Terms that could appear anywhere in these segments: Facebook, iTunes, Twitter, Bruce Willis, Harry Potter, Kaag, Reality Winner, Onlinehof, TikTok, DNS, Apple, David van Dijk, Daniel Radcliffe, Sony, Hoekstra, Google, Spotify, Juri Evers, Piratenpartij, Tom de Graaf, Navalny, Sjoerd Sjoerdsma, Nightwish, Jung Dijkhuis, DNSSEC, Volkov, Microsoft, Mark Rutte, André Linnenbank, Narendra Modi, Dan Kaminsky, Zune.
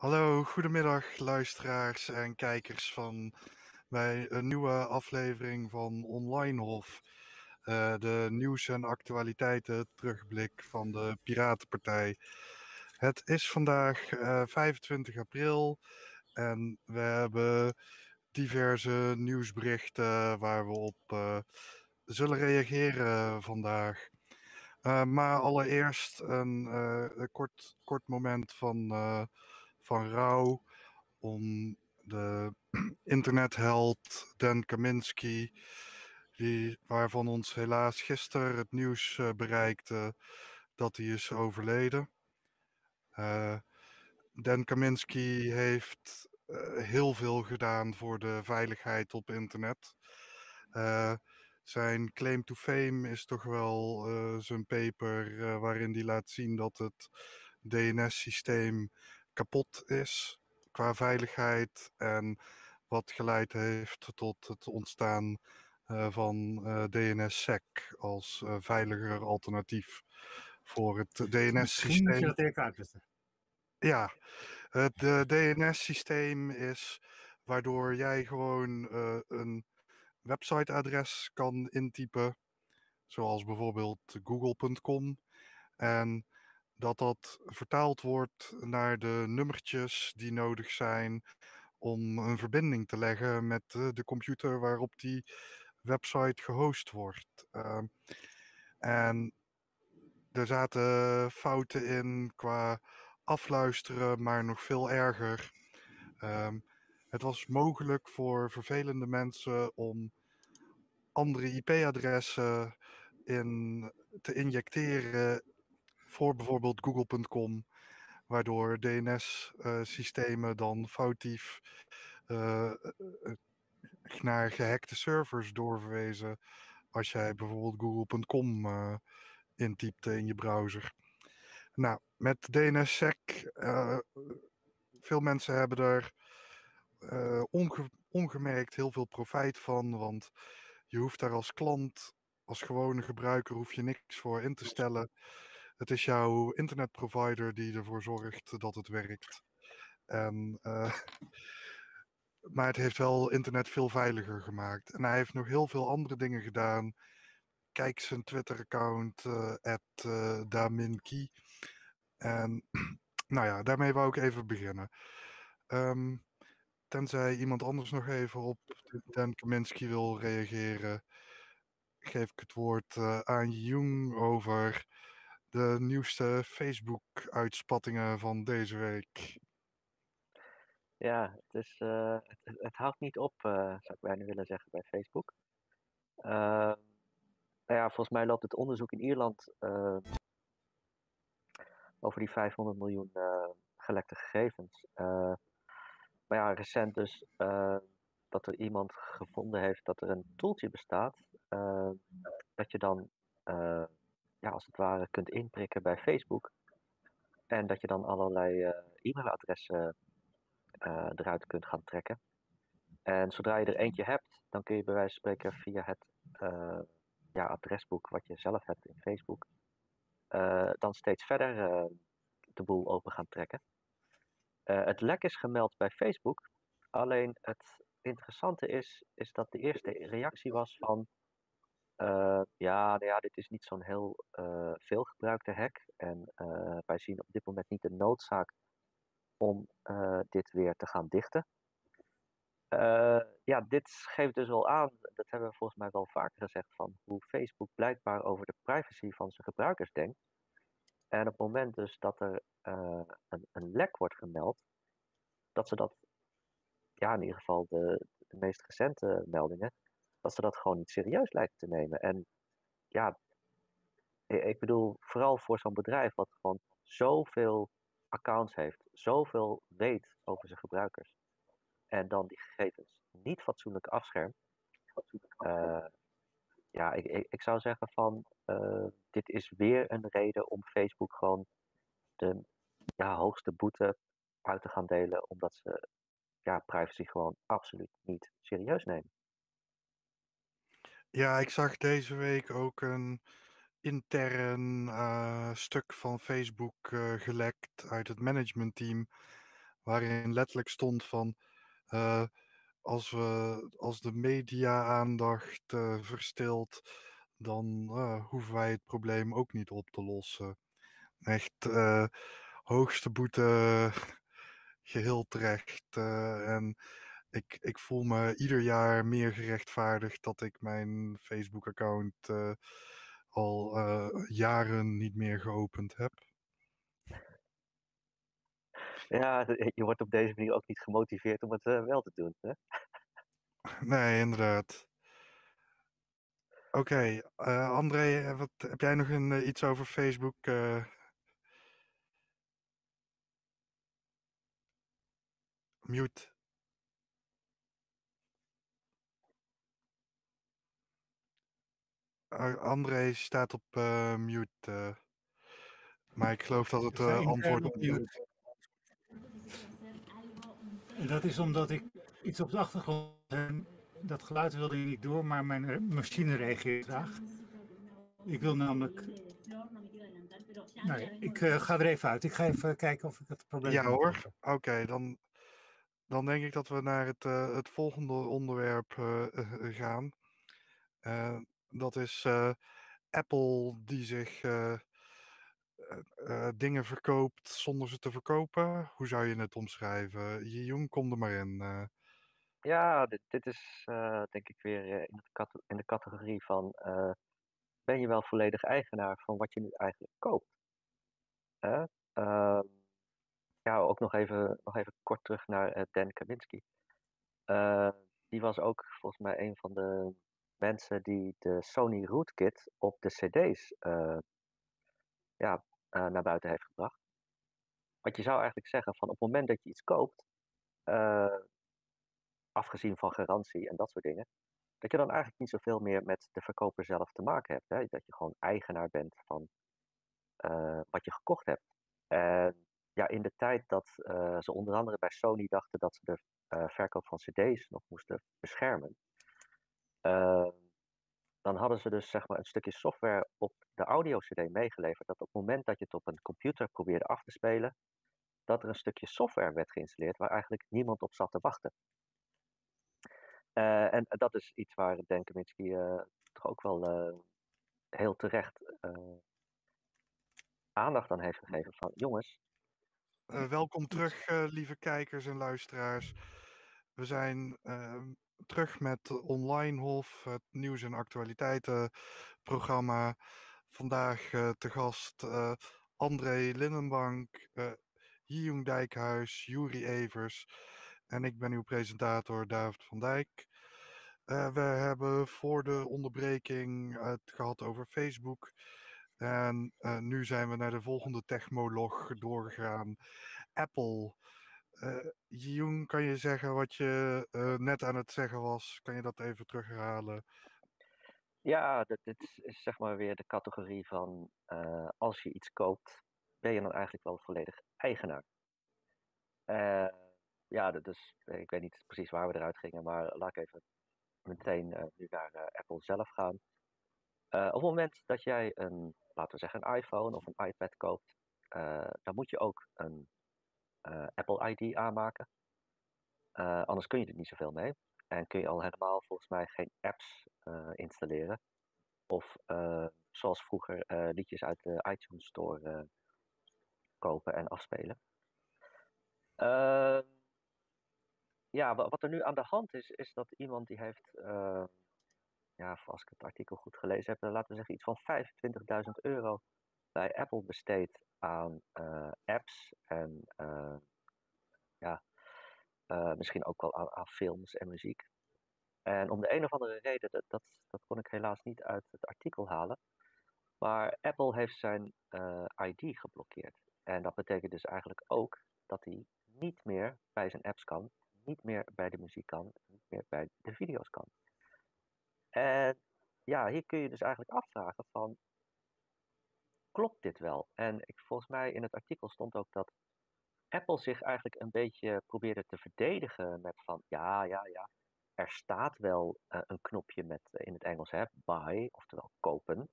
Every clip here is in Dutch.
Hallo, goedemiddag luisteraars en kijkers van bij een nieuwe aflevering van Onlinehof. De nieuws en actualiteiten terugblik van de Piratenpartij. Het is vandaag 25 april en we hebben diverse nieuwsberichten waar we op zullen reageren vandaag. Maar allereerst een kort moment van rouw om de internetheld Dan Kaminsky, waarvan ons helaas gisteren het nieuws bereikte dat hij is overleden. Dan Kaminsky heeft heel veel gedaan voor de veiligheid op internet. Zijn claim to fame is toch wel zijn paper waarin hij laat zien dat het DNS-systeem kapot is qua veiligheid en wat geleid heeft tot het ontstaan van DNSSEC als veiliger alternatief voor het DNS-systeem. Ja, het DNS-systeem is waardoor jij gewoon een websiteadres kan intypen, zoals bijvoorbeeld google.com, en dat vertaald wordt naar de nummertjes die nodig zijn om een verbinding te leggen met de computer waarop die website gehost wordt. En er zaten fouten in qua afluisteren, maar nog veel erger. Het was mogelijk voor vervelende mensen om andere IP-adressen te injecteren voor bijvoorbeeld google.com, waardoor DNS-systemen dan foutief naar gehackte servers doorverwezen als jij bijvoorbeeld google.com intypte in je browser. Nou, met DNSSEC, veel mensen hebben er ongemerkt heel veel profijt van, want je hoeft daar als klant, als gewone gebruiker, hoef je niks voor in te stellen. Het is jouw internetprovider die ervoor zorgt dat het werkt. Maar het heeft wel internet veel veiliger gemaakt. En hij heeft nog heel veel andere dingen gedaan. Kijk zijn Twitter-account, @daminki. En nou ja, daarmee wou ik even beginnen. Tenzij iemand anders nog even op Dan Kaminsky wil reageren, geef ik het woord aan Jung over de nieuwste Facebook-uitspattingen van deze week. Ja, het houdt niet op, zou ik bijna willen zeggen, bij Facebook. Nou ja, volgens mij loopt het onderzoek in Ierland over die 500 miljoen gelekte gegevens. Maar ja, recent dus dat er iemand gevonden heeft dat er een tooltje bestaat dat je dan als het ware kunt inprikken bij Facebook. En dat je dan allerlei e-mailadressen eruit kunt gaan trekken. En zodra je er eentje hebt, dan kun je bij wijze van spreken via het adresboek wat je zelf hebt in Facebook dan steeds verder de boel open gaan trekken. Het lek is gemeld bij Facebook, alleen het interessante is dat de eerste reactie was van dit is niet zo'n heel veelgebruikte hack en wij zien op dit moment niet de noodzaak om dit weer te gaan dichten. Dit geeft dus wel aan, dat hebben we volgens mij wel vaker gezegd, van hoe Facebook blijkbaar over de privacy van zijn gebruikers denkt. En op het moment dus dat er een lek wordt gemeld, dat ze dat, ja, in ieder geval de meest recente meldingen, dat ze dat gewoon niet serieus lijken te nemen. En ja, ik bedoel, vooral voor zo'n bedrijf wat gewoon zoveel accounts heeft, zoveel weet over zijn gebruikers, en dan die gegevens niet fatsoenlijk afschermt. Ik zou zeggen van, dit is weer een reden om Facebook gewoon de hoogste boete uit te gaan delen, omdat ze privacy gewoon absoluut niet serieus nemen. Ja, ik zag deze week ook een intern stuk van Facebook gelekt uit het managementteam, waarin letterlijk stond van als de media-aandacht verstilt, dan hoeven wij het probleem ook niet op te lossen. Echt hoogste boete, geheel terecht. En ik voel me ieder jaar meer gerechtvaardigd dat ik mijn Facebook-account al jaren niet meer geopend heb. Ja, je wordt op deze manier ook niet gemotiveerd om het wel te doen, hè? Nee, inderdaad. Oké, André, wat, heb jij nog iets over Facebook? Mute. André staat op mute. Maar ik geloof dat het antwoord op mute. En dat is omdat ik iets op de achtergrond heb. Dat geluid wilde ik niet door, maar mijn machine reageert traag. Ik wil namelijk... Nou ja, ik ga er even uit. Ik ga even kijken of ik het probleem... Ja hoor, oké. Dan denk ik dat we naar het volgende onderwerp gaan. Dat is Apple die zich dingen verkoopt zonder ze te verkopen. Hoe zou je het omschrijven? Jung, kom er maar in. Ja, dit is denk ik weer in de categorie van... ben je wel volledig eigenaar van wat je nu eigenlijk koopt? Ja, ook nog even kort terug naar Dan Kaminsky. Die was ook volgens mij een van de mensen die de Sony rootkit op de cd's naar buiten heeft gebracht. Want je zou eigenlijk zeggen van op het moment dat je iets koopt, afgezien van garantie en dat soort dingen, dat je dan eigenlijk niet zoveel meer met de verkoper zelf te maken hebt. Hè? Dat je gewoon eigenaar bent van wat je gekocht hebt. En ja, in de tijd dat ze onder andere bij Sony dachten dat ze de verkoop van cd's nog moesten beschermen, dan hadden ze dus zeg maar een stukje software op de audio-cd meegeleverd, dat op het moment dat je het op een computer probeerde af te spelen, dat er een stukje software werd geïnstalleerd waar eigenlijk niemand op zat te wachten. En dat is iets waar Dan Kaminsky toch ook wel heel terecht aandacht aan heeft gegeven van jongens. Welkom terug, lieve kijkers en luisteraars. We zijn terug met Onlinehof, het nieuws- en actualiteitenprogramma. Vandaag te gast André Linnenbank, Jung Dijkhuis, Juri Evers en ik ben uw presentator David van Dijk. We hebben voor de onderbreking het gehad over Facebook. En nu zijn we naar de volgende technoloog doorgegaan. Apple. Jung, kan je zeggen wat je net aan het zeggen was? Kan je dat even terugherhalen? Ja, dit is zeg maar weer de categorie van als je iets koopt, ben je dan eigenlijk wel volledig eigenaar. Ja, dus ik weet niet precies waar we eruit gingen, maar laat ik even meteen nu naar Apple zelf gaan. Op het moment dat jij een iPhone of een iPad koopt, dan moet je ook een Apple ID aanmaken. Anders kun je er niet zoveel mee. En kun je al helemaal volgens mij geen apps installeren. Of zoals vroeger liedjes uit de iTunes Store kopen en afspelen. Ja, wat er nu aan de hand is dat iemand die heeft... als ik het artikel goed gelezen heb, dan laten we zeggen iets van €25.000 bij Apple besteed aan apps en misschien ook wel aan films en muziek. En om de een of andere reden, dat kon ik helaas niet uit het artikel halen, maar Apple heeft zijn ID geblokkeerd. En dat betekent dus eigenlijk ook dat hij niet meer bij zijn apps kan, niet meer bij de muziek kan, niet meer bij de video's kan. En ja, hier kun je dus eigenlijk afvragen van, klopt dit wel? En volgens mij in het artikel stond ook dat Apple zich eigenlijk een beetje probeerde te verdedigen met van, er staat wel een knopje met, in het Engels, hè, buy, oftewel kopen.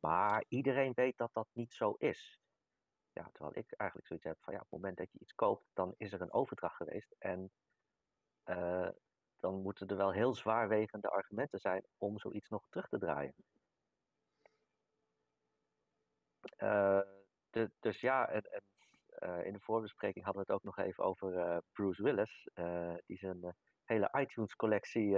Maar iedereen weet dat dat niet zo is. Ja, terwijl ik eigenlijk zoiets heb van ja, op het moment dat je iets koopt, dan is er een overdracht geweest. En dan moeten er wel heel zwaarwegende argumenten zijn om zoiets nog terug te draaien. Dus ja, en in de voorbespreking hadden we het ook nog even over Bruce Willis. Die zijn hele iTunes-collectie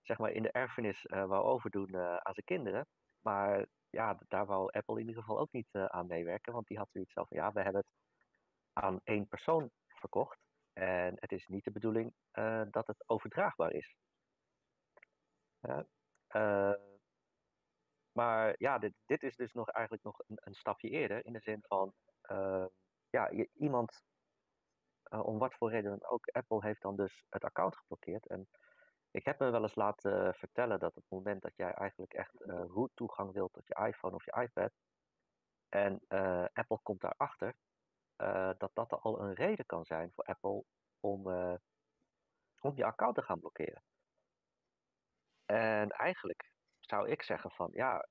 zeg maar in de erfenis wou overdoen aan zijn kinderen. Maar ja, daar wou Apple in ieder geval ook niet aan meewerken. Want die had zoiets van, ja, we hebben het aan één persoon verkocht. En het is niet de bedoeling dat het overdraagbaar is. Maar ja, dit is dus nog eigenlijk nog een stapje eerder. In de zin van, ja, iemand, om wat voor reden dan ook, Apple heeft dan dus het account geblokkeerd. En ik heb me wel eens laten vertellen dat op het moment dat jij eigenlijk echt root toegang wilt tot je iPhone of je iPad. En Apple komt daarachter. Dat al een reden kan zijn voor Apple om je account te gaan blokkeren. En eigenlijk zou ik zeggen van ja,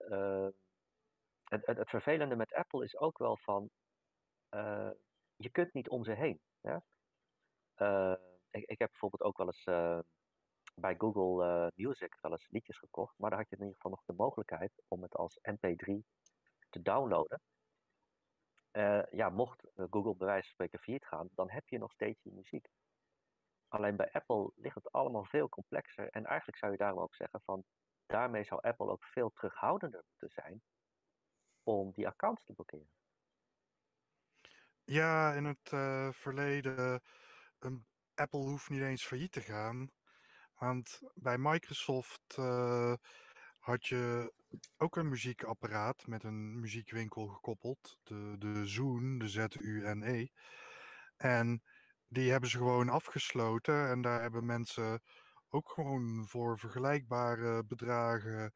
het vervelende met Apple is ook wel van je kunt niet om ze heen. Ja? Ik heb bijvoorbeeld ook wel eens bij Google Music wel eens liedjes gekocht, maar daar had je in ieder geval nog de mogelijkheid om het als mp3 te downloaden. Ja, mocht Google bij wijze van spreken failliet gaan, dan heb je nog steeds je muziek. Alleen bij Apple ligt het allemaal veel complexer. En eigenlijk zou je daarom ook zeggen van, daarmee zou Apple ook veel terughoudender moeten zijn om die accounts te blokkeren. Ja, in het verleden, Apple hoeft niet eens failliet te gaan. Want bij Microsoft had je ook een muziekapparaat met een muziekwinkel gekoppeld, de Zune, de Z-U-N-E. En die hebben ze gewoon afgesloten en daar hebben mensen ook gewoon voor vergelijkbare bedragen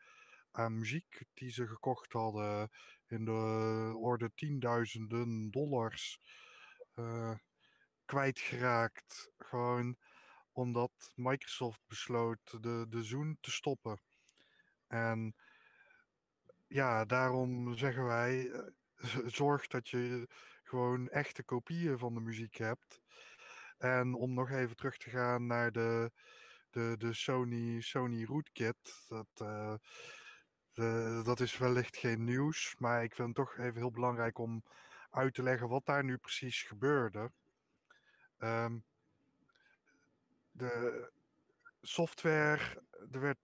aan muziek die ze gekocht hadden in de orde $10.000 kwijtgeraakt. Gewoon omdat Microsoft besloot de Zune te stoppen. En ja, daarom zeggen wij, zorg dat je gewoon echte kopieën van de muziek hebt. En om nog even terug te gaan naar de Sony Rootkit. Dat is wellicht geen nieuws, maar ik vind het toch even heel belangrijk om uit te leggen wat daar nu precies gebeurde. De software, er werd...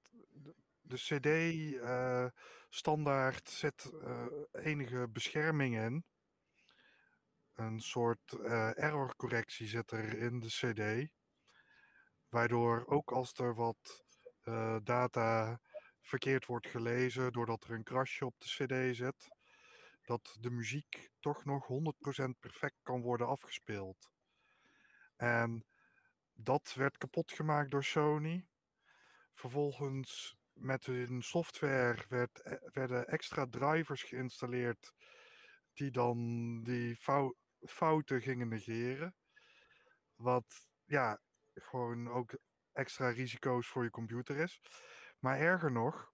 De CD standaard zet enige bescherming in. Een soort errorcorrectie zit er in de CD. Waardoor ook als er wat data verkeerd wordt gelezen, doordat er een krasje op de CD zit, dat de muziek toch nog 100% perfect kan worden afgespeeld. En dat werd kapot gemaakt door Sony. Vervolgens... Met hun software werden extra drivers geïnstalleerd die dan die fouten gingen negeren. Wat ja, gewoon ook extra risico's voor je computer is. Maar erger nog,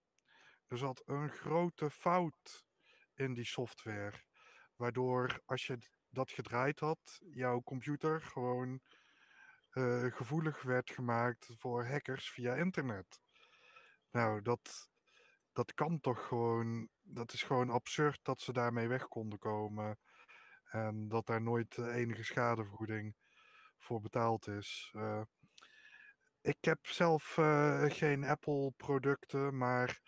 er zat een grote fout in die software. Waardoor als je dat gedraaid had, jouw computer gewoon gevoelig werd gemaakt voor hackers via internet. Nou, dat kan toch gewoon... Dat is gewoon absurd dat ze daarmee weg konden komen. En dat daar nooit enige schadevergoeding voor betaald is. Ik heb zelf geen Apple-producten, maar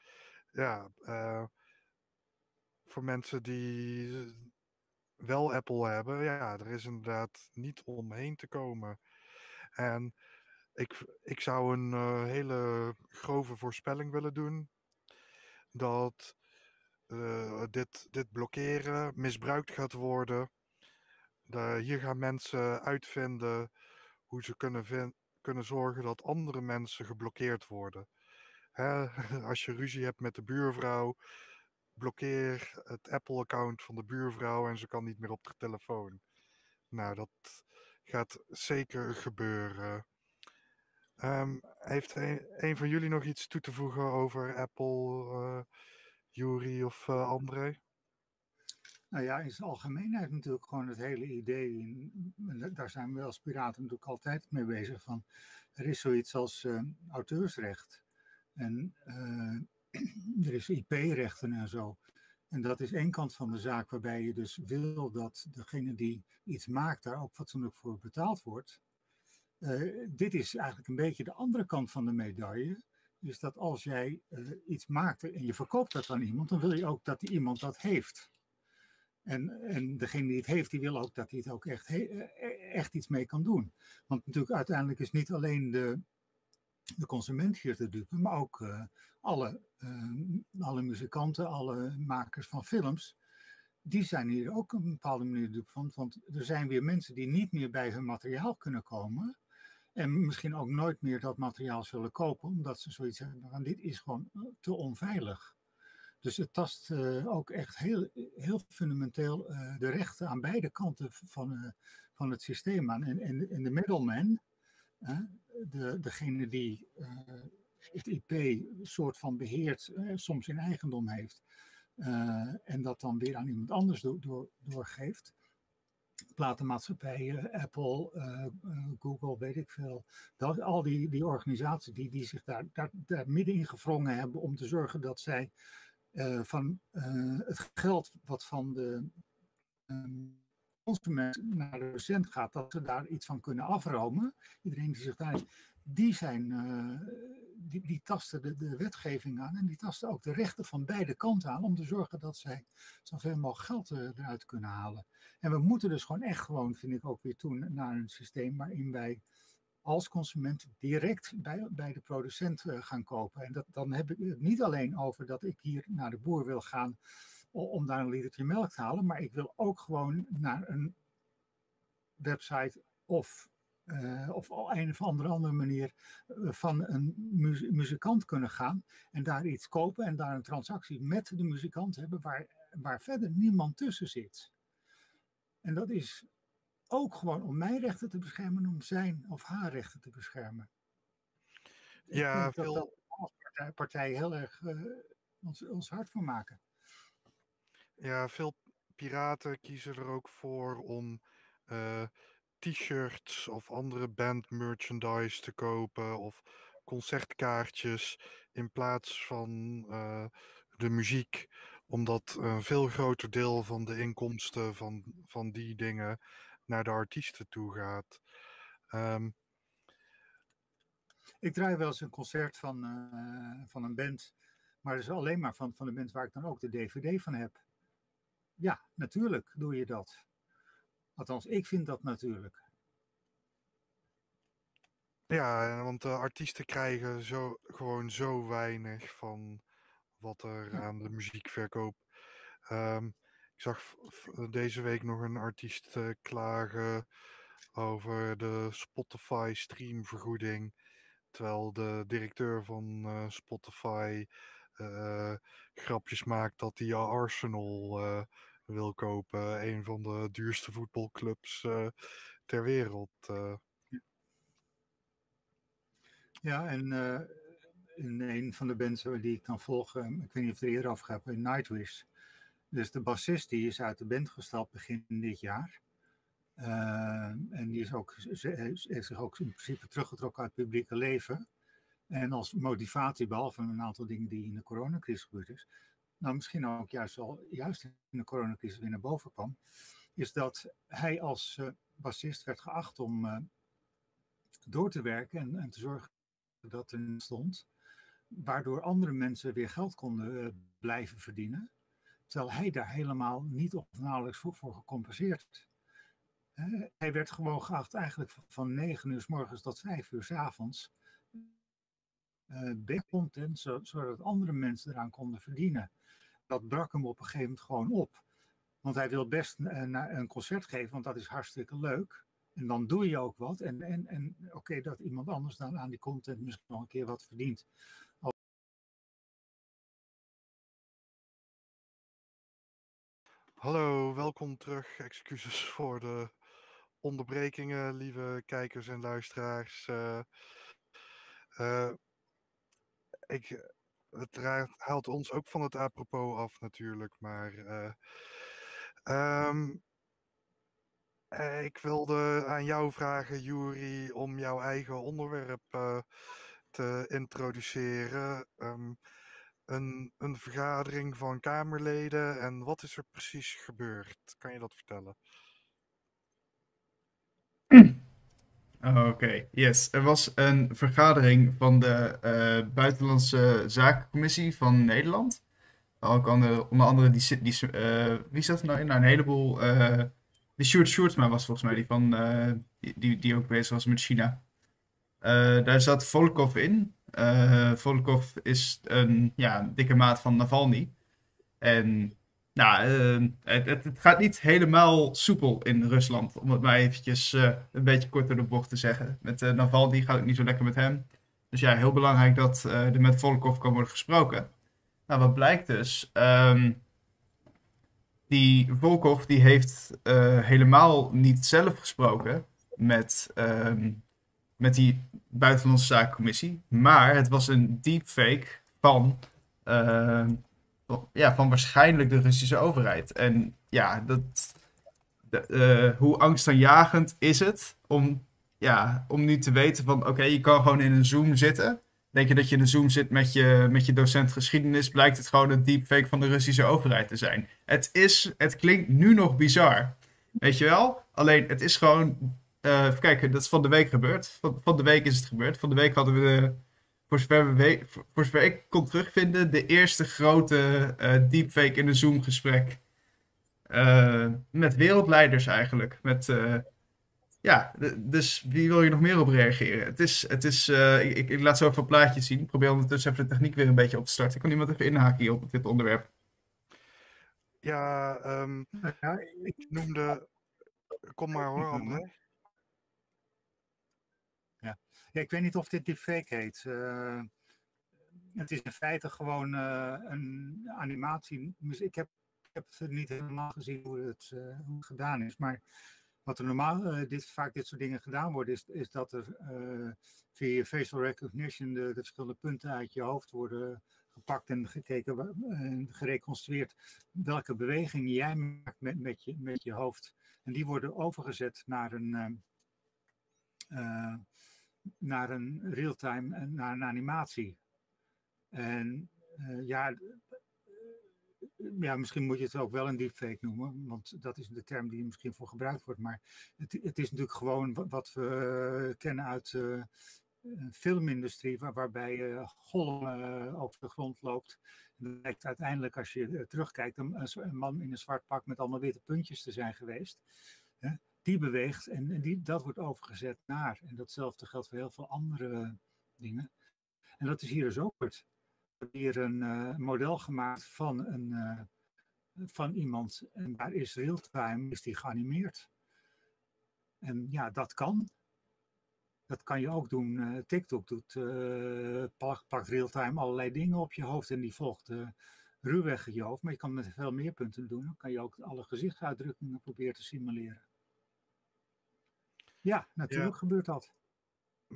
ja... voor mensen die wel Apple hebben, ja, er is inderdaad niet omheen te komen. En... Ik zou een hele grove voorspelling willen doen dat dit blokkeren misbruikt gaat worden. Hier gaan mensen uitvinden hoe ze kunnen zorgen dat andere mensen geblokkeerd worden. Hè? Als je ruzie hebt met de buurvrouw, blokkeer het Apple-account van de buurvrouw en ze kan niet meer op de telefoon. Nou, dat gaat zeker gebeuren. Heeft een van jullie nog iets toe te voegen over Apple, Juri of André? Nou ja, in zijn algemeenheid natuurlijk gewoon het hele idee, daar zijn we als piraten natuurlijk altijd mee bezig, van er is zoiets als auteursrecht en er is IP-rechten en zo. En dat is één kant van de zaak waarbij je dus wil dat degene die iets maakt daar ook fatsoenlijk voor betaald wordt. Dit is eigenlijk een beetje de andere kant van de medaille. Dus dat als jij iets maakt en je verkoopt dat aan iemand, dan wil je ook dat die iemand dat heeft. En degene die het heeft, die wil ook dat hij het ook echt iets mee kan doen. Want natuurlijk uiteindelijk is niet alleen de consument hier te dupe, maar ook alle muzikanten, alle makers van films, die zijn hier ook op een bepaalde manier dupe van. Want er zijn weer mensen die niet meer bij hun materiaal kunnen komen. En misschien ook nooit meer dat materiaal zullen kopen, omdat ze zoiets hebben van dit is gewoon te onveilig. Dus het tast ook echt heel fundamenteel de rechten aan beide kanten van het systeem aan. En de middleman, degene die het IP soort van beheert, soms in eigendom heeft. En dat dan weer aan iemand anders doorgeeft. Platenmaatschappijen, Apple, Google, weet ik veel. Al die organisaties die zich daar middenin gevrongen hebben om te zorgen dat zij van het geld wat van de consument naar de docent gaat, dat ze daar iets van kunnen afromen. Iedereen die zich daar is, die tasten de wetgeving aan en die tasten ook de rechten van beide kanten aan om te zorgen dat zij zoveel mogelijk geld eruit kunnen halen. En we moeten dus gewoon, vind ik ook weer toe, naar een systeem waarin wij als consument direct bij de producent gaan kopen. En dan heb ik het niet alleen over dat ik hier naar de boer wil gaan om daar een litertje melk te halen, maar ik wil ook gewoon naar een website of op een of andere manier van een muzikant kunnen gaan en daar iets kopen en daar een transactie met de muzikant hebben waar verder niemand tussen zit. En dat is ook gewoon om mijn rechten te beschermen, om zijn of haar rechten te beschermen. Ja, ik denk dat we als partij heel erg ons hard voor maken. Ja, veel piraten kiezen er ook voor om t-shirts of andere band merchandise te kopen of concertkaartjes in plaats van de muziek, omdat een veel groter deel van de inkomsten van die dingen naar de artiesten toe gaat. Ik draai wel eens een concert van een band, maar dat is alleen maar van de band waar ik dan ook de DVD van heb. Ja, natuurlijk doe je dat. Althans, ik vind dat natuurlijk. Ja, want de artiesten krijgen gewoon zo weinig van wat er aan de muziekverkoop. Ik zag deze week nog een artiest klagen over de Spotify streamvergoeding. Terwijl de directeur van Spotify grapjes maakt dat hij Arsenal wil kopen. Een van de duurste voetbalclubs ter wereld. Ja, en in een van de bands die ik dan volg, ik weet niet of het er eerder af gaat, Nightwish. Dus de bassist die is uit de band gestapt begin dit jaar. En die is heeft zich ook in principe teruggetrokken uit het publieke leven. En als motivatie, behalve een aantal dingen die in de coronacrisis gebeurd is, nou misschien ook juist in de coronacrisis weer naar boven kwam, is dat hij als bassist werd geacht om door te werken en te zorgen dat er stond, waardoor andere mensen weer geld konden blijven verdienen, terwijl hij daar helemaal niet of nauwelijks voor gecompenseerd werd. Hij werd gewoon geacht eigenlijk van 9 uur 's morgens tot 5 uur 's avonds content, zodat andere mensen eraan konden verdienen. Dat brak hem op een gegeven moment gewoon op. Want hij wil best een concert geven, want dat is hartstikke leuk. En dan doe je ook wat. En oké, dat iemand anders dan aan die content misschien nog een keer wat verdient. Hallo, welkom terug. Excuses voor de onderbrekingen, lieve kijkers en luisteraars. Het haalt ons ook van het apropos af natuurlijk, maar Ik wilde aan jou vragen, Juri, om jouw eigen onderwerp te introduceren. Een vergadering van Kamerleden en wat is er precies gebeurd? Kan je dat vertellen? Oké, yes. Er was een vergadering van de Buitenlandse Zakencommissie van Nederland. Onder andere, wie zat er nou in? Nou, een heleboel... die Sjoerd Sjoerdsma was volgens mij, die ook bezig was met China. Daar zat Volkov in. Volkov is een dikke maat van Navalny. En nou, het gaat niet helemaal soepel in Rusland, om het maar eventjes een beetje kort door de bocht te zeggen. Met Navalny gaat het niet zo lekker met hem. Dus ja, heel belangrijk dat er met Volkov kan worden gesproken. Nou, wat blijkt dus... Die Volkov die heeft helemaal niet zelf gesproken met die Buitenlandse Zakencommissie. Maar het was een deepfake van waarschijnlijk de Russische overheid. En ja, hoe angstaanjagend is het om nu te weten van oké, je kan gewoon in een Zoom zitten. Denk je dat je in een Zoom zit met je docent geschiedenis, blijkt het gewoon een deepfake van de Russische overheid te zijn. Het klinkt nu nog bizar, weet je wel? Alleen het is gewoon, even kijken, dat is van de week gebeurd. Van de week is het gebeurd. Van de week hadden we, voor zover ik kon terugvinden, de eerste grote deepfake in een Zoom gesprek. Met wereldleiders eigenlijk, dus wie wil je nog meer op reageren? Ik laat zo even plaatjes zien. Ik probeer ondertussen even de techniek weer een beetje op te starten. Ik kan iemand even inhaken hier op dit onderwerp. Ja, ik noemde... Kom maar hoor, André. Ja, ik weet niet of dit deepfake heet. Het is in feite gewoon een animatie. Ik heb het niet helemaal gezien hoe het gedaan is, maar... Wat er normaal vaak dit soort dingen gedaan wordt, is dat er via facial recognition de verschillende punten uit je hoofd worden gepakt en gekeken en gereconstrueerd welke beweging jij maakt met je hoofd. En die worden overgezet naar een real-time, naar een animatie. En ja, misschien moet je het ook wel een deepfake noemen, want dat is de term die er misschien voor gebruikt wordt. Maar het is natuurlijk gewoon wat we kennen uit de filmindustrie, waarbij je golven over de grond loopt. En dat lijkt uiteindelijk, als je terugkijkt, een man in een zwart pak met allemaal witte puntjes te zijn geweest. Die beweegt en dat wordt overgezet naar. En datzelfde geldt voor heel veel andere dingen. En dat is hier dus ook het. Hier een model gemaakt van iemand en daar is real-time die geanimeerd. En ja, dat kan. Dat kan je ook doen. TikTok pakt real-time allerlei dingen op je hoofd en die volgt ruwweg in je hoofd. Maar je kan het met veel meer punten doen. Dan kan je ook alle gezichtsuitdrukkingen proberen te simuleren. Ja, natuurlijk gebeurt dat.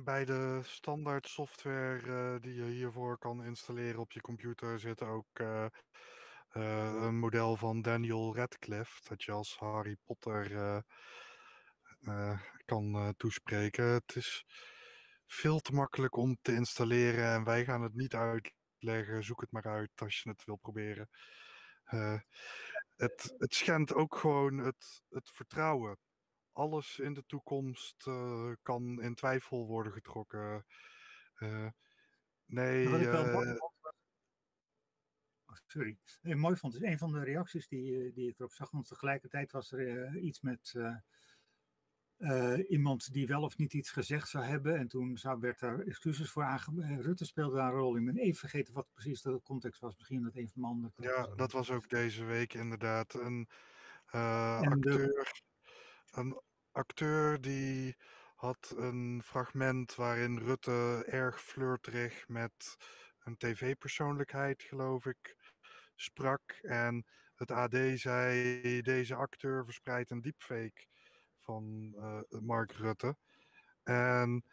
Bij de standaard software die je hiervoor kan installeren op je computer zit ook een model van Daniel Radcliffe, dat je als Harry Potter kan toespreken. Het is veel te makkelijk om te installeren en wij gaan het niet uitleggen. Zoek het maar uit als je het wil proberen. Het schendt ook gewoon het vertrouwen. Alles in de toekomst kan in twijfel worden getrokken. Wat ik mooi vond, is een van de reacties die ik erop zag. Want tegelijkertijd was er iets met iemand die wel of niet iets gezegd zou hebben. En toen werd daar excuses voor aangeboden. Rutte speelde daar een rol in. Ik ben even vergeten wat precies de context was. Misschien dat een van de anderen... Ja, dat was ook deze week inderdaad. Een acteur die had een fragment waarin Rutte erg flirterig met een tv-persoonlijkheid, geloof ik, sprak. En het AD zei, deze acteur verspreidt een deepfake van Mark Rutte. En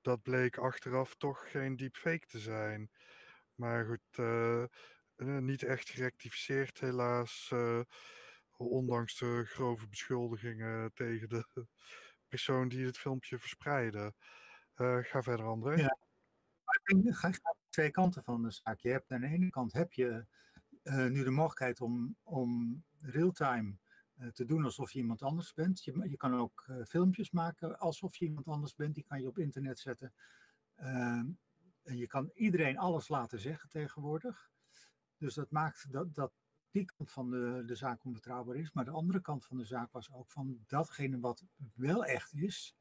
dat bleek achteraf toch geen deepfake te zijn. Maar goed, niet echt gerectificeerd helaas... Ondanks de grove beschuldigingen tegen de persoon die het filmpje verspreidde. Ga verder, André. Ja. Ik ga twee kanten van de zaak. Je hebt aan de ene kant heb je nu de mogelijkheid om real-time te doen alsof je iemand anders bent. Je kan ook filmpjes maken alsof je iemand anders bent. Die kan je op internet zetten. Je kan iedereen alles laten zeggen tegenwoordig. Dus dat maakt dat die kant van de zaak onbetrouwbaar is. Maar de andere kant van de zaak was ook van datgene wat wel echt is.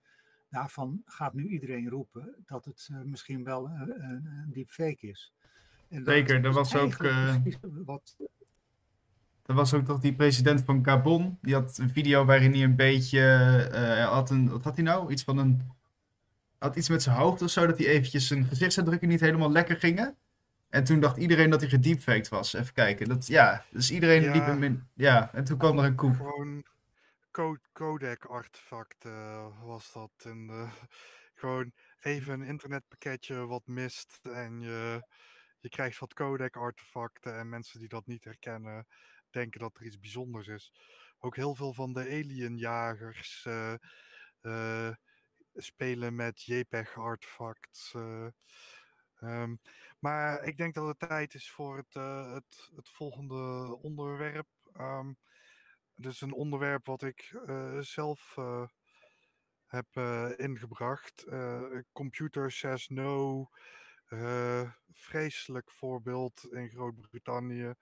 Daarvan gaat nu iedereen roepen dat het misschien wel een deepfake is. En dat zeker, er was ook... Er was ook toch die president van Gabon. Die had een video waarin hij een beetje... wat had hij nou? Iets van een... had iets met zijn hoofd of zo, dat hij eventjes zijn gezichtsuitdrukking niet helemaal lekker gingen. En toen dacht iedereen dat hij gediepfaked was. Even kijken. Dus iedereen liep hem in... Ja, en toen kwam er een koep. Gewoon codec-artefact was dat. En gewoon even een internetpakketje wat mist. En je krijgt wat codec-artefacten. En mensen die dat niet herkennen, denken dat er iets bijzonders is. Ook heel veel van de alienjagers spelen met JPEG-artefacts. Maar ik denk dat het tijd is voor het volgende onderwerp. Dus een onderwerp wat ik zelf heb ingebracht. Computer says no. Vreselijk voorbeeld in Groot-Brittannië.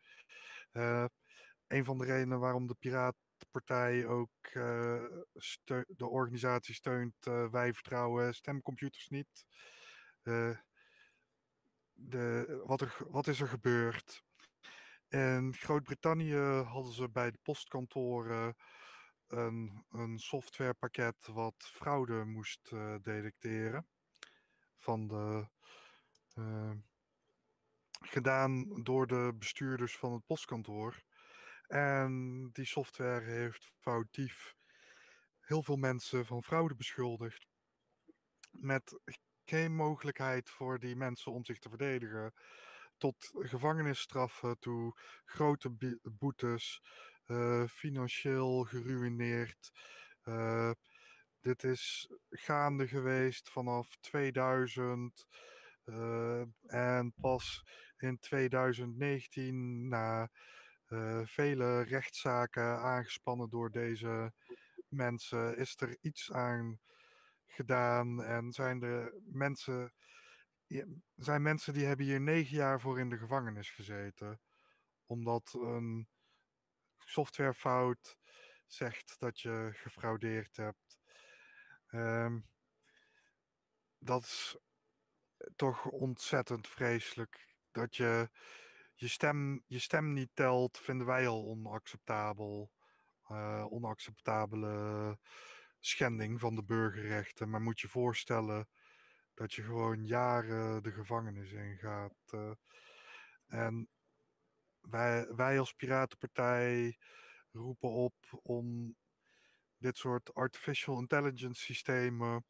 Een van de redenen waarom de Piratenpartij ook de organisatie steunt. Wij vertrouwen stemcomputers niet. Wat is er gebeurd? In Groot-Brittannië hadden ze bij de postkantoren een softwarepakket wat fraude moest detecteren. Gedaan door de bestuurders van het postkantoor. En die software heeft foutief heel veel mensen van fraude beschuldigd. Met geen mogelijkheid voor die mensen om zich te verdedigen. Tot gevangenisstraffen toe, grote boetes, financieel geruïneerd. Dit is gaande geweest vanaf 2000 en pas in 2019 na vele rechtszaken aangespannen door deze mensen is er iets aan gedaan en zijn mensen die hebben hier 9 jaar voor in de gevangenis gezeten. Omdat een softwarefout zegt dat je gefraudeerd hebt. Dat is toch ontzettend vreselijk. Dat je stem niet telt, vinden wij al onacceptabel. Onacceptabele schending van de burgerrechten. Maar moet je voorstellen dat je gewoon jaren de gevangenis ingaat. En wij als Piratenpartij roepen op om dit soort artificial intelligence systemen,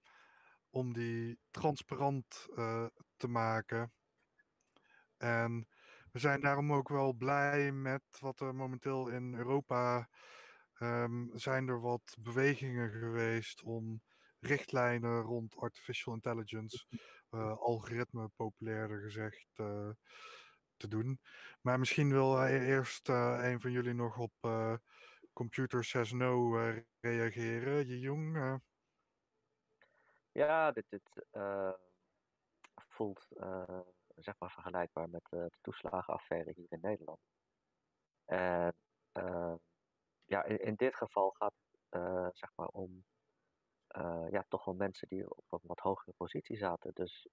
om die transparant te maken. En we zijn daarom ook wel blij met wat er momenteel in Europa zijn er wat bewegingen geweest om richtlijnen rond artificial intelligence, algoritme populairder gezegd, te doen. Maar misschien wil eerst een van jullie nog op Computer Says No reageren. Jung? Ja, dit voelt zeg maar vergelijkbaar met de toeslagenaffaire hier in Nederland. En in dit geval gaat het zeg maar om toch wel mensen die op een wat hogere positie zaten. Dus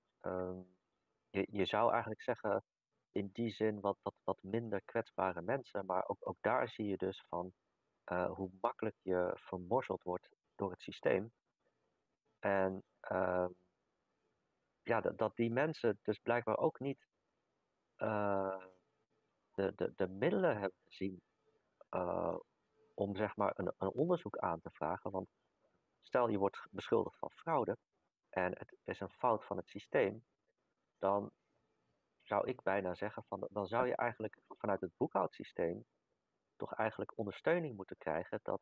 je zou eigenlijk zeggen, in die zin wat minder kwetsbare mensen. Maar ook daar zie je dus van hoe makkelijk je vermorzeld wordt door het systeem. En dat die mensen dus blijkbaar ook niet de middelen hebben gezien om zeg maar een onderzoek aan te vragen. Want stel je wordt beschuldigd van fraude en het is een fout van het systeem, dan zou ik bijna zeggen, dan zou je eigenlijk vanuit het boekhoudsysteem toch eigenlijk ondersteuning moeten krijgen dat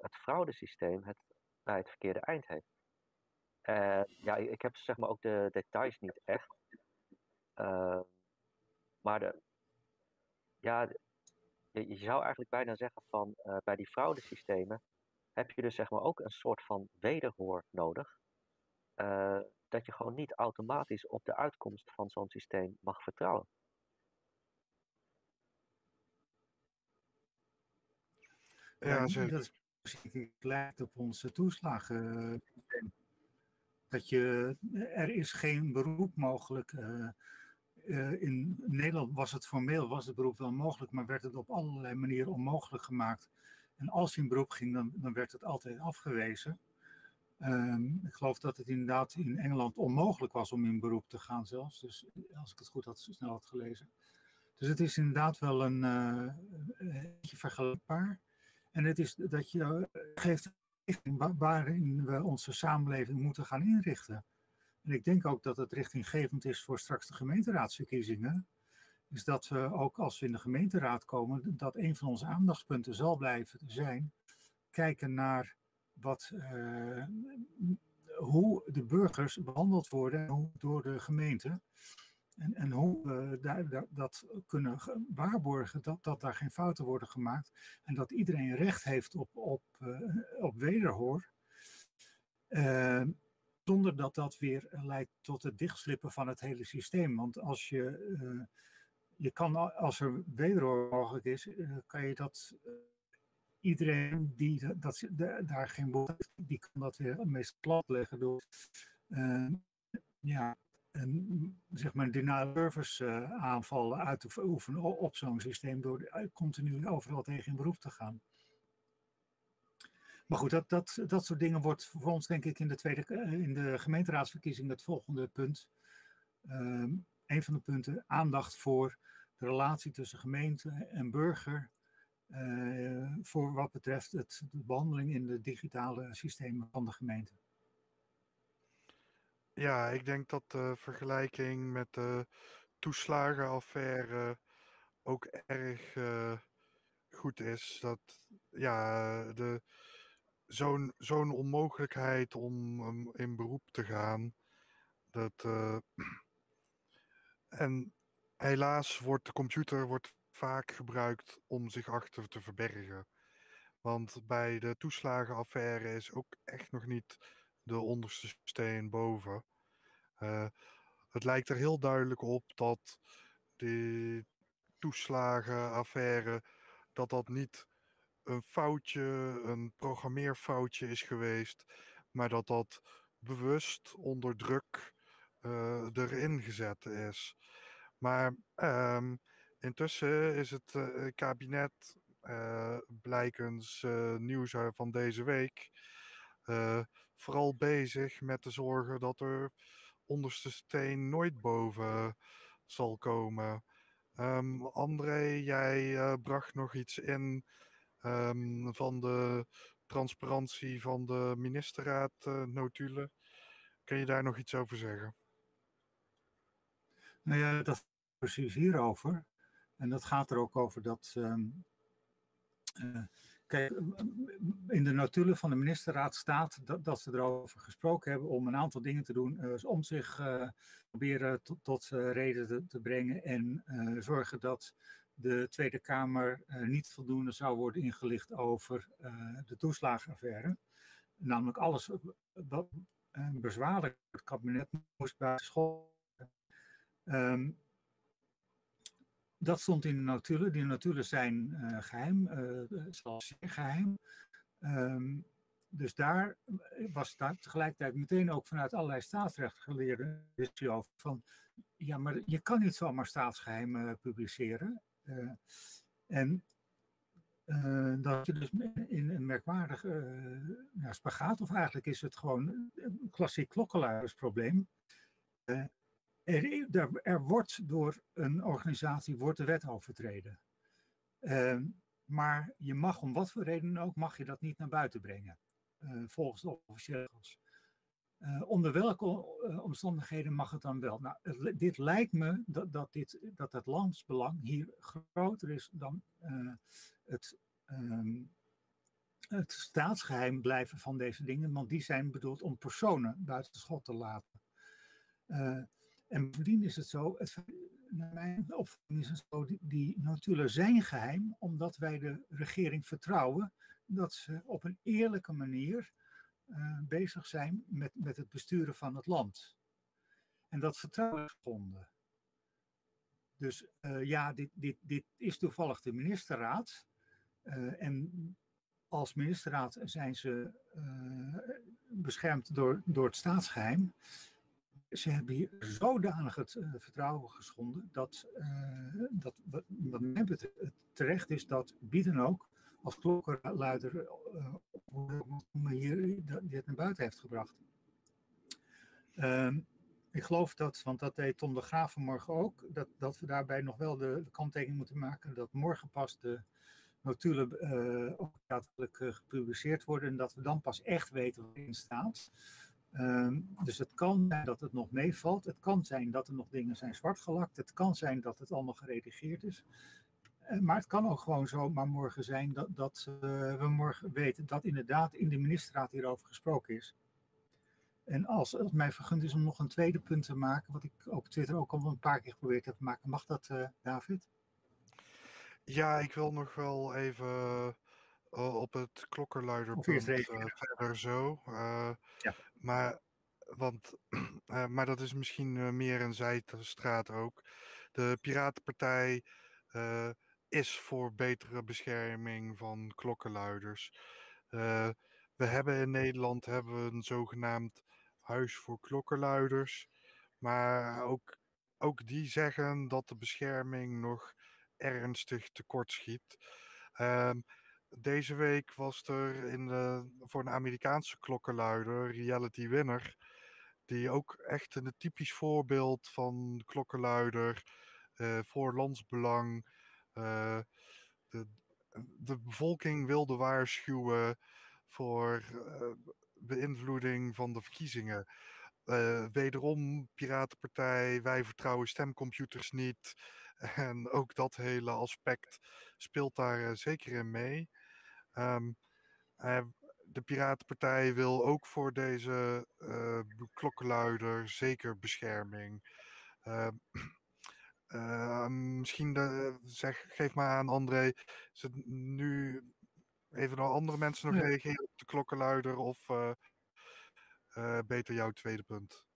het fraudesysteem het bij het verkeerde eind heeft. Ja, ik heb zeg maar ook de details niet echt. Maar je zou eigenlijk bijna zeggen van bij die fraudesystemen heb je dus zeg maar ook een soort van wederhoor nodig. Dat je gewoon niet automatisch op de uitkomst van zo'n systeem mag vertrouwen. Ja, dat lijkt op ons toeslagensysteem. Er is geen beroep mogelijk. In Nederland was het beroep wel mogelijk, maar werd het op allerlei manieren onmogelijk gemaakt. En als je in beroep ging, dan werd het altijd afgewezen. Ik geloof dat het inderdaad in Engeland onmogelijk was om in beroep te gaan zelfs. Dus als ik het goed snel had gelezen. Dus het is inderdaad wel een beetje vergelijkbaar. En het is dat je geeft waarin we onze samenleving moeten gaan inrichten. En ik denk ook dat het richtinggevend is voor straks de gemeenteraadsverkiezingen. Is dat we ook als we in de gemeenteraad komen, dat een van onze aandachtspunten zal blijven zijn. Kijken naar hoe de burgers behandeld worden door de gemeente. En hoe we dat kunnen waarborgen dat daar geen fouten worden gemaakt. En dat iedereen recht heeft op wederhoor. Zonder dat dat weer leidt tot het dichtslippen van het hele systeem. Want als als er wederhoor mogelijk is, kan je dat... Iedereen die daar geen behoefte heeft, die kan dat weer meest plat leggen door zeg maar denial service aanvallen uit te oefenen op zo'n systeem door continu overal tegen in beroep te gaan. Maar goed, dat soort dingen wordt voor ons denk ik in de gemeenteraadsverkiezing het volgende punt. Een van de punten, aandacht voor de relatie tussen gemeente en burger. Voor wat betreft de behandeling in de digitale systemen van de gemeente. Ja, ik denk dat de vergelijking met de toeslagenaffaire ook erg goed is. Dat ja, zo'n onmogelijkheid om in beroep te gaan. En helaas wordt de computer vaak gebruikt om zich achter te verbergen. Want bij de toeslagenaffaire is ook echt nog niet de onderste steen boven. Het lijkt er heel duidelijk op dat die toeslagenaffaire, dat niet een foutje, een programmeerfoutje is geweest, maar dat bewust onder druk erin gezet is. Maar intussen is het kabinet, blijkens nieuws van deze week, vooral bezig met te zorgen dat er onderste steen nooit boven zal komen. André, jij bracht nog iets in van de transparantie van de ministerraad notulen. Kun je daar nog iets over zeggen? Nou ja, dat is precies hierover. En dat gaat er ook over dat, kijk, in de notulen van de ministerraad staat dat ze erover gesproken hebben om een aantal dingen te doen. Om zich proberen tot reden te brengen en zorgen dat de Tweede Kamer niet voldoende zou worden ingelicht over de toeslagenaffaire. Namelijk alles wat bezwaarlijk het kabinet moest bij school. Dat stond in de notulen. Die notulen zijn geheim, zelfs zeer geheim. Dus daar was tegelijkertijd meteen ook vanuit allerlei staatsrechtgeleerden discussie over van, ja, maar je kan niet zomaar staatsgeheimen publiceren. Dat je dus in een merkwaardig spagaat, of eigenlijk is het gewoon een klassiek klokkenluidersprobleem. Er wordt door een organisatie de wet overtreden. Maar je mag om wat voor reden ook, mag je dat niet naar buiten brengen. Volgens de officiële regels. Onder welke omstandigheden mag het dan wel? Nou, dit lijkt me dat het landsbelang hier groter is dan het staatsgeheim blijven van deze dingen. Want die zijn bedoeld om personen buitenschot te laten. En bovendien is het zo, naar mijn opvatting is het zo, die notulen zijn geheim omdat wij de regering vertrouwen dat ze op een eerlijke manier bezig zijn met het besturen van het land. En dat vertrouwen is geschonden. Dus ja, dit is toevallig de ministerraad. En als ministerraad zijn ze beschermd door het staatsgeheim. Ze hebben hier zodanig het vertrouwen geschonden dat wat mij betreft terecht is dat wie dan ook als klokkenluider dit naar buiten heeft gebracht. Ik geloof dat, want dat deed Tom de Graaf vanmorgen ook, dat we daarbij nog wel de kanttekening moeten maken dat morgen pas de notulen ook daadwerkelijk gepubliceerd worden en dat we dan pas echt weten wat erin staat. Dus het kan zijn dat het nog meevalt. Het kan zijn dat er nog dingen zijn zwartgelakt. Het kan zijn dat het allemaal geredigeerd is. Maar het kan ook gewoon zomaar morgen zijn dat we morgen weten dat inderdaad in de ministerraad hierover gesproken is. En als het mij vergund is om nog een tweede punt te maken, wat ik op Twitter ook al een paar keer geprobeerd heb te maken. Mag dat, David? Ja, ik wil nog wel even op het klokkenluiderpunt verder zo. Ja. Maar dat is misschien meer een zijstraat ook. De Piratenpartij is voor betere bescherming van klokkenluiders. In Nederland hebben we een zogenaamd huis voor klokkenluiders. Maar ook die zeggen dat de bescherming nog ernstig tekortschiet. Deze week was er voor een Amerikaanse klokkenluider, Reality Winner, die ook echt een typisch voorbeeld van klokkenluider voor landsbelang de bevolking wilde waarschuwen voor beïnvloeding van de verkiezingen. Wederom Piratenpartij, wij vertrouwen stemcomputers niet. En ook dat hele aspect speelt daar zeker in mee. De Piratenpartij wil ook voor deze klokkenluider zeker bescherming. Misschien geef maar aan, André, is het nu even naar andere mensen nog reageren op de klokkenluider of beter jouw tweede punt?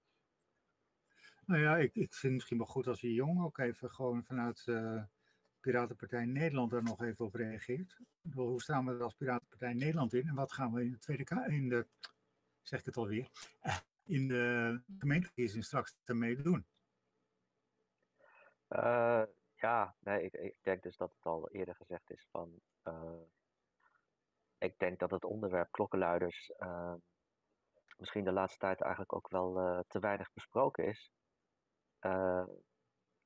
Nou ja, ik vind het misschien wel goed als die jongen ook even gewoon vanuit Piratenpartij Nederland daar nog even op reageert. Ik bedoel, hoe staan we er als Piratenpartij Nederland in en wat gaan we in de Tweede Kamer, in de gemeenteverkiezing straks ermee doen? Ik denk dus dat het al eerder gezegd is van ik denk dat het onderwerp klokkenluiders misschien de laatste tijd eigenlijk ook wel te weinig besproken is.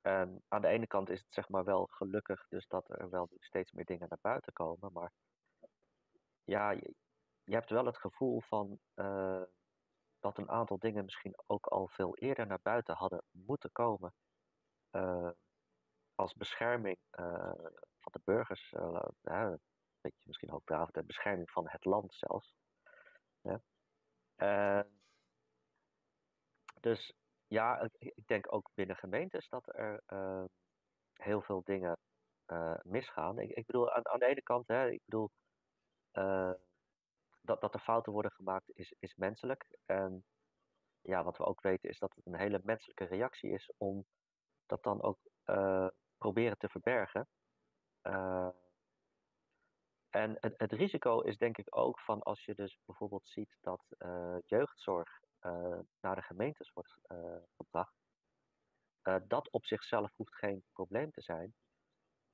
Aan de ene kant is het zeg maar wel gelukkig dus dat er wel steeds meer dingen naar buiten komen, maar ja, je hebt wel het gevoel van dat een aantal dingen misschien ook al veel eerder naar buiten hadden moeten komen als bescherming van de burgers, een beetje misschien ook de bescherming van het land zelfs. Ja. Dus ja, ik denk ook binnen gemeentes dat er heel veel dingen misgaan. Ik bedoel, aan de ene kant, dat er fouten worden gemaakt is menselijk. En ja, wat we ook weten is dat het een hele menselijke reactie is om dat dan ook proberen te verbergen. En het risico is denk ik ook van als je dus bijvoorbeeld ziet dat jeugdzorg naar de gemeentes wordt gebracht. Dat op zichzelf hoeft geen probleem te zijn.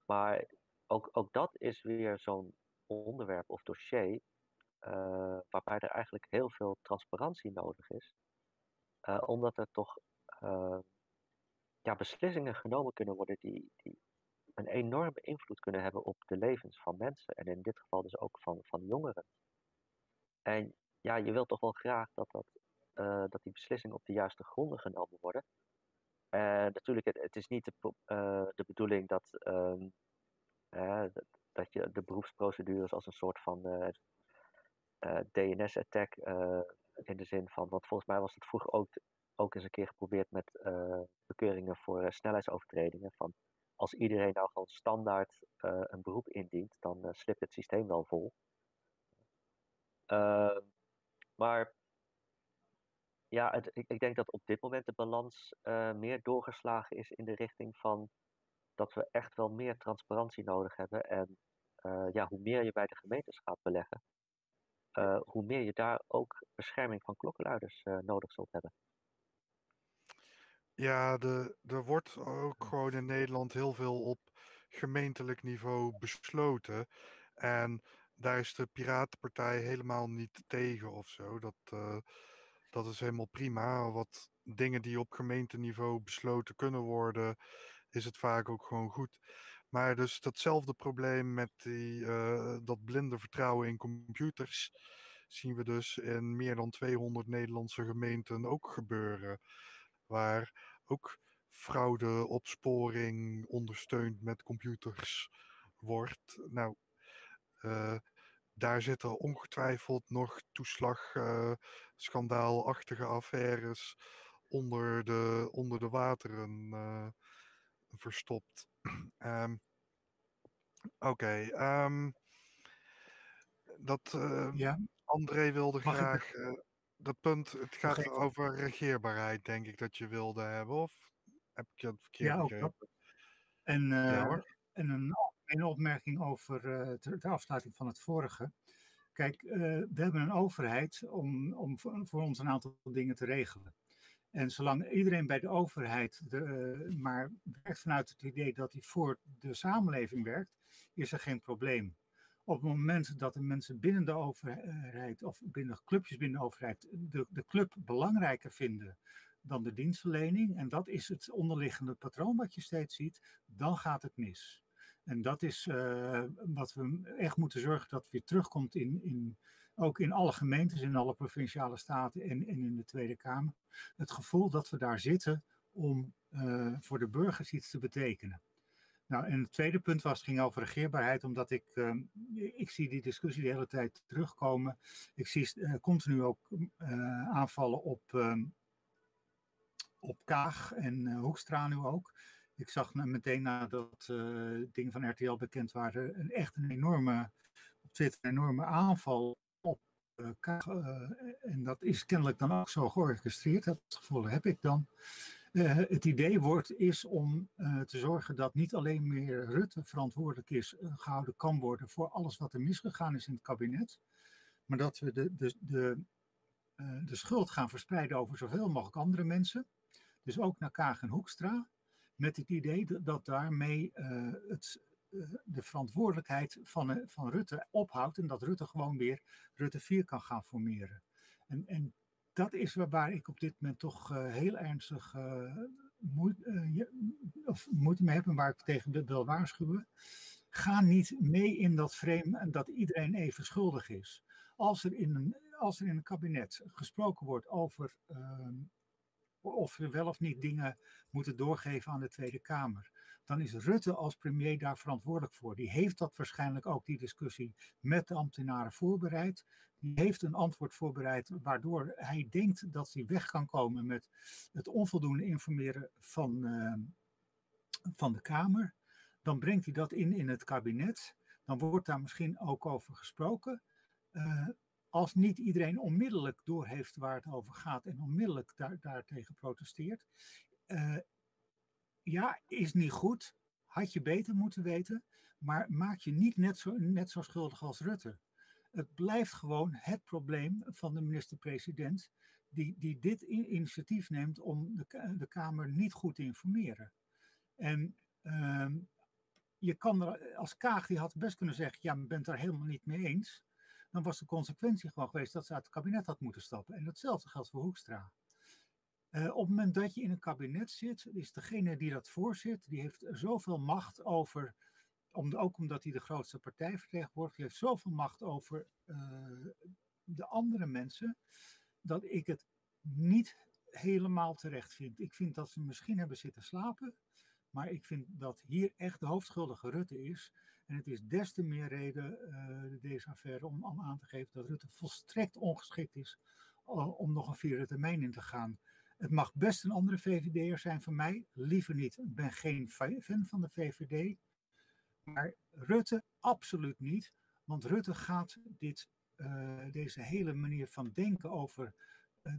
Maar ook dat is weer zo'n onderwerp of dossier waarbij er eigenlijk heel veel transparantie nodig is. Omdat er toch beslissingen genomen kunnen worden die een enorme invloed kunnen hebben op de levens van mensen. En in dit geval dus ook van jongeren. En ja, je wilt toch wel graag dat dat dat die beslissingen op de juiste gronden genomen worden. Natuurlijk, het is niet de bedoeling dat je de beroepsprocedures als een soort van DNS-attack, in de zin van, want volgens mij was het vroeger ook eens een keer geprobeerd met bekeuringen voor snelheidsovertredingen. Van als iedereen nou gewoon standaard een beroep indient, dan slipt het systeem wel vol. Maar ja, ik denk dat op dit moment de balans meer doorgeslagen is in de richting van dat we echt wel meer transparantie nodig hebben. En hoe meer je bij de gemeentes gaat beleggen, hoe meer je daar ook bescherming van klokkenluiders nodig zult hebben. Ja, er wordt ook gewoon in Nederland heel veel op gemeentelijk niveau besloten. En daar is de Piratenpartij helemaal niet tegen of zo. Dat is helemaal prima. Wat dingen die op gemeenteniveau besloten kunnen worden, is het vaak ook gewoon goed. Maar dus datzelfde probleem met dat blinde vertrouwen in computers zien we dus in meer dan 200 Nederlandse gemeenten ook gebeuren. Waar ook fraudeopsporing ondersteund met computers wordt. Nou, daar zitten ongetwijfeld nog toeslagschandaalachtige affaires onder de wateren verstopt. Oké. André wilde graag... Dat punt, het gaat over regeerbaarheid, denk ik, dat je wilde hebben, of heb ik het verkeerd begrepen? Ja, en een opmerking over de afsluiting van het vorige. Kijk, we hebben een overheid om voor ons een aantal dingen te regelen. En zolang iedereen bij de overheid maar werkt vanuit het idee dat hij voor de samenleving werkt, is er geen probleem. Op het moment dat de mensen binnen de overheid of binnen clubjes binnen de overheid de club belangrijker vinden dan de dienstverlening, en dat is het onderliggende patroon wat je steeds ziet, dan gaat het mis. En dat is wat we echt moeten zorgen dat weer terugkomt ook in alle gemeentes, in alle provinciale staten en in de Tweede Kamer. Het gevoel dat we daar zitten om voor de burgers iets te betekenen. Nou, en het tweede punt ging over regeerbaarheid, omdat ik zie die discussie de hele tijd terugkomen. Ik zie continu ook aanvallen op Kaag en Hoekstra nu ook. Ik zag meteen nadat dingen van RTL bekend waren, op Twitter een enorme aanval op Kaag. En dat is kennelijk dan ook zo georchestreerd, dat gevoel heb ik dan. Het idee is om te zorgen dat niet alleen meer Rutte verantwoordelijk is gehouden kan worden voor alles wat er misgegaan is in het kabinet. Maar dat we de schuld gaan verspreiden over zoveel mogelijk andere mensen. Dus ook naar Kaag en Hoekstra. Met het idee dat daarmee de verantwoordelijkheid van Rutte ophoudt. En dat Rutte gewoon weer Rutte 4 kan gaan formeren. En dat is waar ik op dit moment toch heel ernstig moeite mee heb en waar ik tegen wil waarschuwen. Ga niet mee in dat frame dat iedereen even schuldig is. Als er in een kabinet gesproken wordt over of we wel of niet dingen moeten doorgeven aan de Tweede Kamer, dan is Rutte als premier daar verantwoordelijk voor. Die heeft dat waarschijnlijk ook, die discussie met de ambtenaren voorbereid. Die heeft een antwoord voorbereid waardoor hij denkt dat hij weg kan komen met het onvoldoende informeren van de Kamer. Dan brengt hij dat in het kabinet. Dan wordt daar misschien ook over gesproken. Als niet iedereen onmiddellijk doorheeft waar het over gaat en onmiddellijk daartegen protesteert. Is niet goed. Had je beter moeten weten. Maar maak je niet net zo schuldig als Rutte. Het blijft gewoon het probleem van de minister-president die dit initiatief neemt om de Kamer niet goed te informeren. En je kan er als Kaag, die had best kunnen zeggen, ja, je bent daar helemaal niet mee eens. Dan was de consequentie gewoon geweest dat ze uit het kabinet had moeten stappen. En datzelfde geldt voor Hoekstra. Op het moment dat je in een kabinet zit, is degene die dat voorzit, die heeft zoveel macht over, ook omdat hij de grootste partij vertegenwoordigt, die heeft zoveel macht over de andere mensen, dat ik het niet helemaal terecht vind. Ik vind dat ze misschien hebben zitten slapen, maar ik vind dat hier echt de hoofdschuldige Rutte is. En het is des te meer reden, deze affaire, om aan te geven dat Rutte volstrekt ongeschikt is om nog een vierde termijn in te gaan. Het mag best een andere VVD'er zijn van mij, liever niet. Ik ben geen fan van de VVD, maar Rutte absoluut niet. Want Rutte gaat deze hele manier van denken over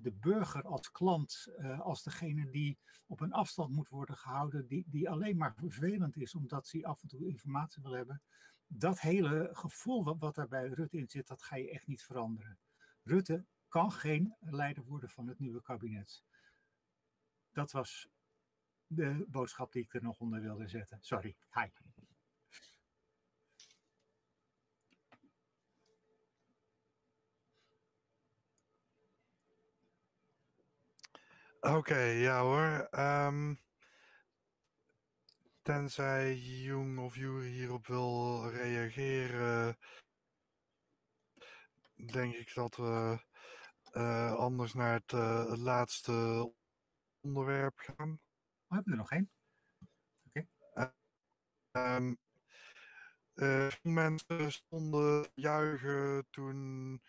de burger als klant, als degene die op een afstand moet worden gehouden, die alleen maar vervelend is omdat hij af en toe informatie wil hebben. Dat hele gevoel wat daar bij Rutte in zit, dat ga je echt niet veranderen. Rutte kan geen leider worden van het nieuwe kabinet. Dat was de boodschap die ik er nog onder wilde zetten. Sorry, hi. Oké, ja hoor. Tenzij Jung of Juri hierop wil reageren, denk ik dat we anders naar het laatste onderwerp gaan. We hebben er nog één. Oké. Mensen stonden juichen toen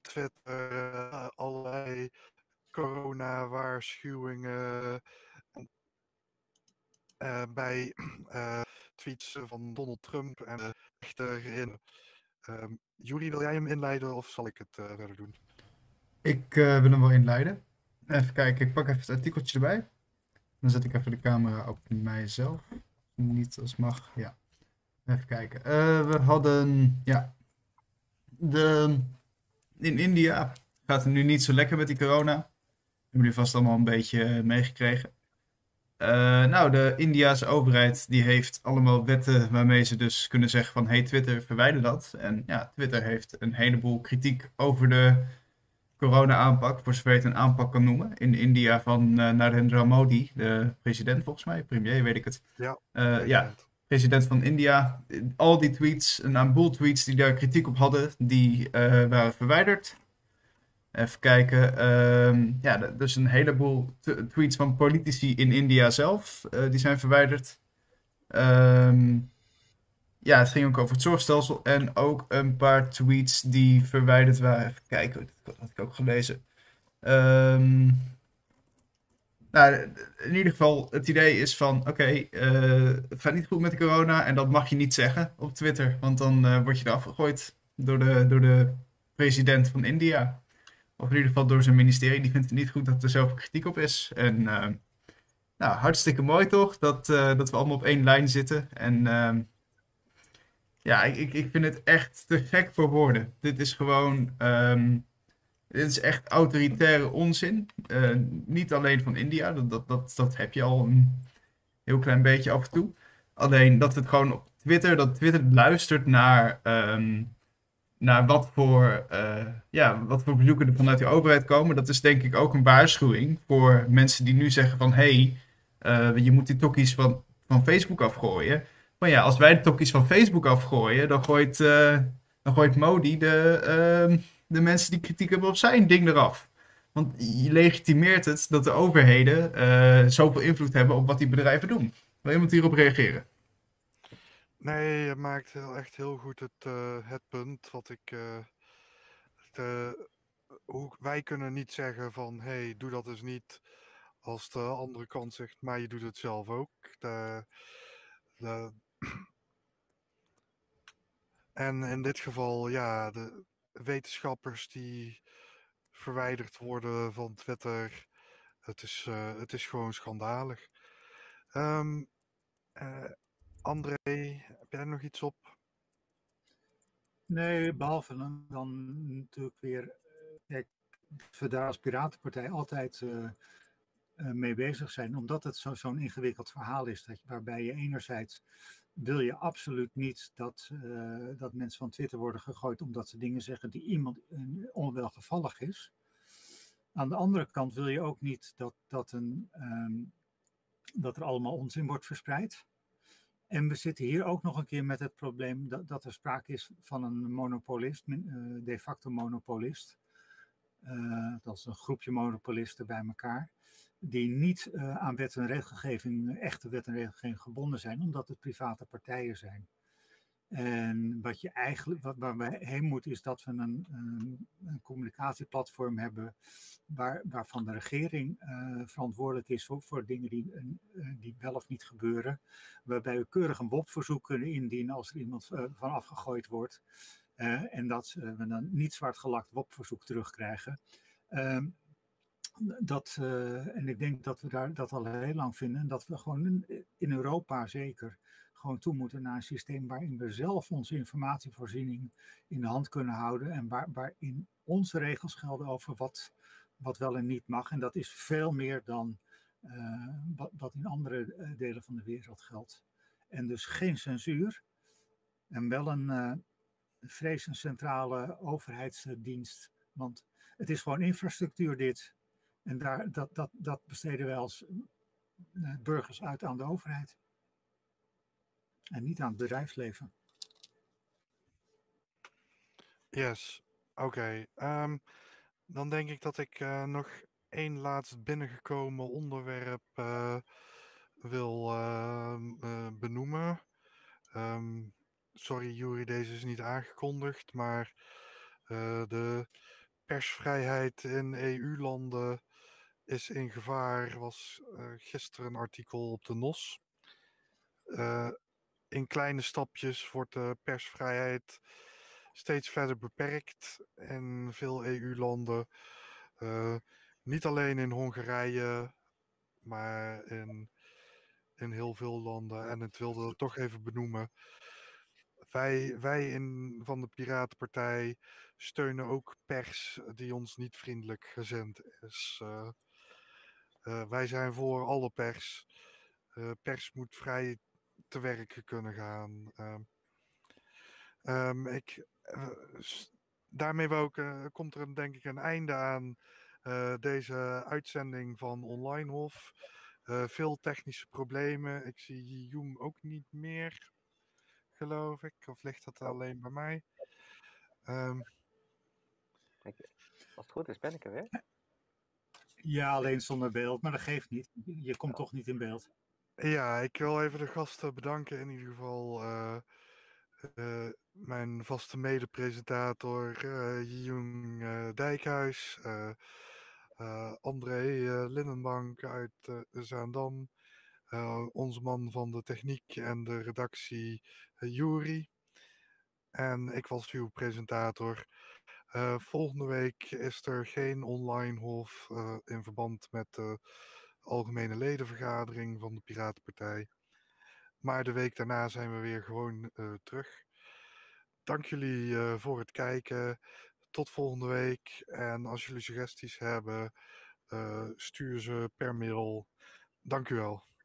Twitter allerlei corona-waarschuwingen bij tweets van Donald Trump en de rechterin. Juri, wil jij hem inleiden of zal ik het verder doen? Ik wil hem wel inleiden. Even kijken, ik pak even het artikeltje erbij. Dan zet ik even de camera op mijzelf. Niet als mag, ja. Even kijken. We hadden, ja. In India gaat het nu niet zo lekker met die corona. Hebben jullie vast allemaal een beetje meegekregen. Nou, de Indiase overheid die heeft allemaal wetten waarmee ze dus kunnen zeggen van hey Twitter, verwijder dat. En ja, Twitter heeft een heleboel kritiek over de corona-aanpak, voor zover je het een aanpak kan noemen. In India van Narendra Modi, de president volgens mij, premier weet ik het. Ja, president van India. Al die tweets, een aantal tweets die daar kritiek op hadden, die waren verwijderd. Even kijken, ja, dus een heleboel tweets van politici in India zelf, die zijn verwijderd. Ja, het ging ook over het zorgstelsel en ook een paar tweets die verwijderd waren. Even kijken, dat had ik ook gelezen. Nou, in ieder geval, het idee is van, oké, het gaat niet goed met de corona en dat mag je niet zeggen op Twitter. Want dan word je eraf gegooid door de president van India. Of in ieder geval door zijn ministerie. Die vindt het niet goed dat er zoveel kritiek op is. En nou, hartstikke mooi toch. Dat we allemaal op één lijn zitten. En ja, ik vind het echt te gek voor woorden. Dit is gewoon... dit is echt autoritaire onzin. Niet alleen van India. Dat heb je al een heel klein beetje af en toe. Alleen dat het gewoon op Twitter... Dat Twitter luistert naar... naar wat voor bezoeken er vanuit de overheid komen. Dat is denk ik ook een waarschuwing voor mensen die nu zeggen van... je moet die tokkies van Facebook afgooien. Maar ja, als wij de tokkies van Facebook afgooien... Dan gooit Modi de mensen die kritiek hebben op zijn ding eraf. Want je legitimeert het dat de overheden zoveel invloed hebben op wat die bedrijven doen. Wil iemand hierop reageren? Nee, je maakt echt heel goed het punt wat ik... wij kunnen niet zeggen van, hey, doe dat dus niet als de andere kant zegt, maar je doet het zelf ook. En in dit geval, ja, de wetenschappers die verwijderd worden van Twitter, het is gewoon schandalig. André, heb jij er nog iets op? Nee, behalve dan natuurlijk weer... Kijk, dat we daar als Piratenpartij altijd mee bezig zijn. Omdat het zo'n ingewikkeld verhaal is. Waarbij je enerzijds wil je absoluut niet dat mensen van Twitter worden gegooid... omdat ze dingen zeggen die iemand onwelgevallig is. Aan de andere kant wil je ook niet dat er allemaal onzin wordt verspreid... En we zitten hier ook nog een keer met het probleem dat er sprake is van een monopolist, de facto monopolist. Dat is een groepje monopolisten bij elkaar, die niet aan wet en regelgeving, echte wet en regelgeving gebonden zijn, omdat het private partijen zijn. En wat je eigenlijk, waar we heen moeten, is dat we een communicatieplatform hebben waarvan de regering verantwoordelijk is voor dingen die wel of niet gebeuren. Waarbij we keurig een WOP-verzoek kunnen indienen als er iemand van afgegooid wordt. En dat we dan niet zwart gelakt WOP-verzoek terugkrijgen. En ik denk dat we dat al heel lang vinden. En dat we gewoon in Europa zeker gewoon toe moeten naar een systeem waarin we zelf onze informatievoorziening in de hand kunnen houden. En waarin onze regels gelden over wat wel en niet mag. En dat is veel meer dan wat in andere delen van de wereld geldt. En dus geen censuur. En wel een vrees een centrale overheidsdienst. Want het is gewoon infrastructuur dit. En dat besteden wij als burgers uit aan de overheid. En niet aan het bedrijfsleven. Yes, oké. Dan denk ik dat ik nog één laatst binnengekomen onderwerp wil benoemen. Sorry Juri, deze is niet aangekondigd, maar de persvrijheid in EU-landen is in gevaar, was gisteren een artikel op de NOS. In kleine stapjes wordt de persvrijheid steeds verder beperkt in veel EU-landen. Niet alleen in Hongarije, maar in heel veel landen. En het wilde ik toch even benoemen. Wij van de Piratenpartij steunen ook pers die ons niet vriendelijk gezind is. Wij zijn voor alle pers. Pers moet vrij te werk kunnen gaan. Daarmee komt er denk ik een einde aan deze uitzending van Onlinehof. Veel technische problemen. Ik zie Jung ook niet meer, geloof ik. Of ligt dat alleen bij mij? Als het goed is, ben ik er weer. Ja, alleen zonder beeld. Maar dat geeft niet. Je komt toch niet in beeld. Ja, ik wil even de gasten bedanken. In ieder geval mijn vaste medepresentator Jung Dijkhuis. André Linnenbank uit Zaandam. Onze man van de techniek en de redactie Juri. En ik was uw presentator. Volgende week is er geen Onlinehof in verband met de algemene ledenvergadering van de Piratenpartij. Maar de week daarna zijn we weer gewoon terug. Dank jullie voor het kijken. Tot volgende week. En als jullie suggesties hebben, stuur ze per mail. Dank u wel.